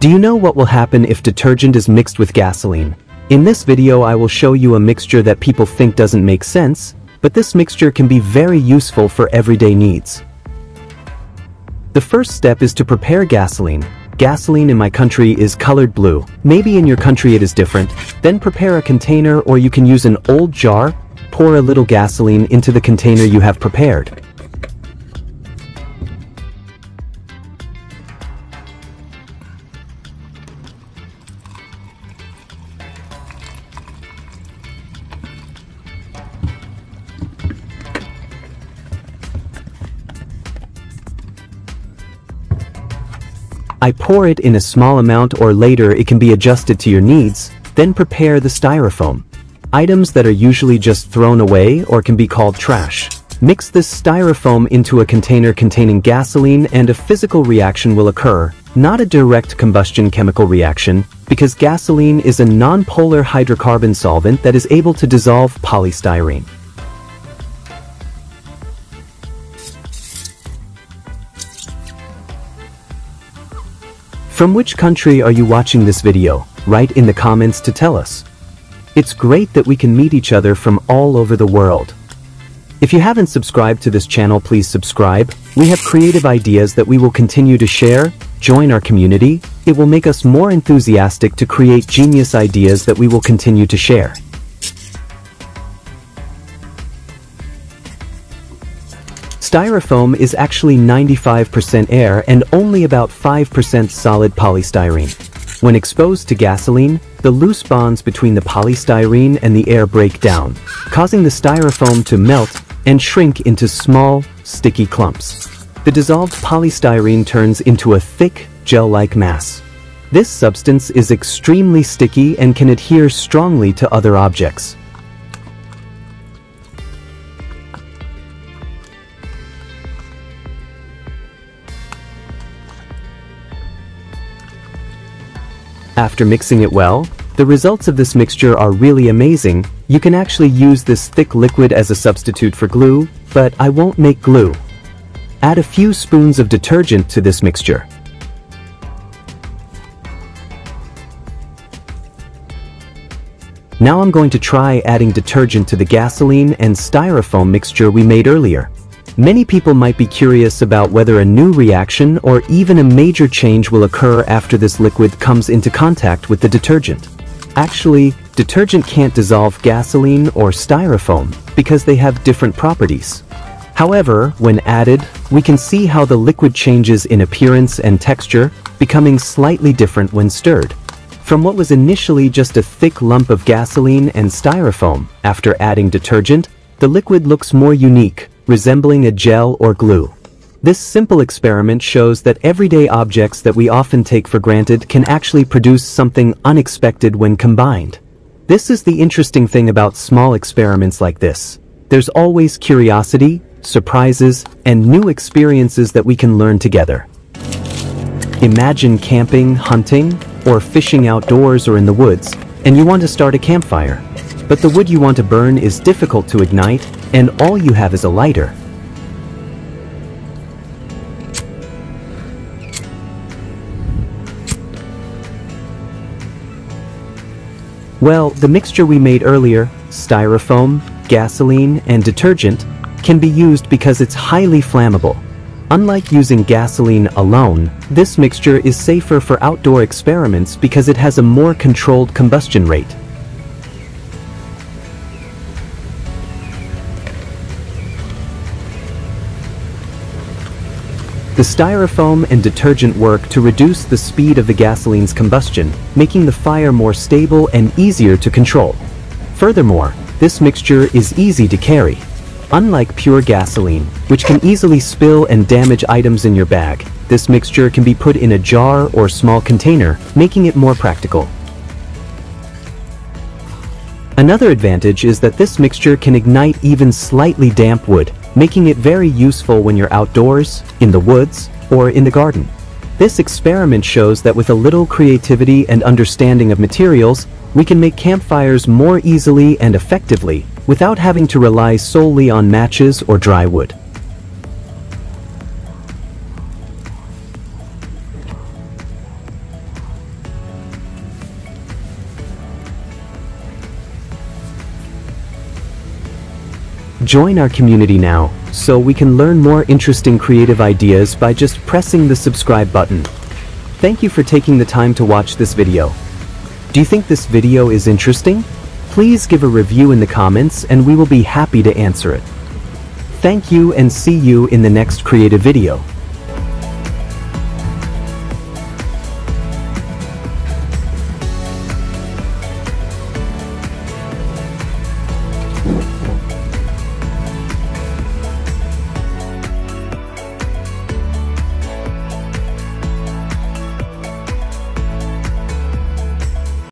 Do you know what will happen if detergent is mixed with gasoline? In this video I will show you a mixture that people think doesn't make sense, but this mixture can be very useful for everyday needs. The first step is to prepare gasoline. Gasoline in my country is colored blue. Maybe in your country it is different. Then prepare a container, or you can use an old jar. Pour a little gasoline into the container you have prepared. I pour it in a small amount, or later it can be adjusted to your needs. Then prepare the styrofoam. Items that are usually just thrown away or can be called trash. Mix this styrofoam into a container containing gasoline and a physical reaction will occur, not a direct combustion chemical reaction, because gasoline is a non-polar hydrocarbon solvent that is able to dissolve polystyrene. From which country are you watching this video? Write in the comments to tell us. It's great that we can meet each other from all over the world. If you haven't subscribed to this channel, please subscribe. We have creative ideas that we will continue to share. Join our community. It will make us more enthusiastic to create genius ideas that we will continue to share. Styrofoam is actually 95% air and only about 5% solid polystyrene. When exposed to gasoline, the loose bonds between the polystyrene and the air break down, causing the styrofoam to melt and shrink into small, sticky clumps. The dissolved polystyrene turns into a thick, gel-like mass. This substance is extremely sticky and can adhere strongly to other objects. After mixing it well, the results of this mixture are really amazing. You can actually use this thick liquid as a substitute for glue, but I won't make glue. Add a few spoons of detergent to this mixture. Now I'm going to try adding detergent to the gasoline and styrofoam mixture we made earlier. Many people might be curious about whether a new reaction or even a major change will occur after this liquid comes into contact with the detergent. Actually, detergent can't dissolve gasoline or styrofoam because they have different properties. However, when added, we can see how the liquid changes in appearance and texture, becoming slightly different when stirred. From what was initially just a thick lump of gasoline and styrofoam, after adding detergent, the liquid looks more unique, resembling a gel or glue. This simple experiment shows that everyday objects that we often take for granted can actually produce something unexpected when combined. This is the interesting thing about small experiments like this. There's always curiosity, surprises, and new experiences that we can learn together. Imagine camping, hunting, or fishing outdoors or in the woods, and you want to start a campfire. But the wood you want to burn is difficult to ignite, and all you have is a lighter. Well, the mixture we made earlier, styrofoam, gasoline, and detergent, can be used because it's highly flammable. Unlike using gasoline alone, this mixture is safer for outdoor experiments because it has a more controlled combustion rate. The styrofoam and detergent work to reduce the speed of the gasoline's combustion, making the fire more stable and easier to control. Furthermore, this mixture is easy to carry. Unlike pure gasoline, which can easily spill and damage items in your bag, this mixture can be put in a jar or small container, making it more practical. Another advantage is that this mixture can ignite even slightly damp wood, making it very useful when you're outdoors, in the woods, or in the garden. This experiment shows that with a little creativity and understanding of materials, we can make campfires more easily and effectively without having to rely solely on matches or dry wood. Join our community now, so we can learn more interesting creative ideas by just pressing the subscribe button. Thank you for taking the time to watch this video. Do you think this video is interesting? Please give a review in the comments and we will be happy to answer it. Thank you and see you in the next creative video.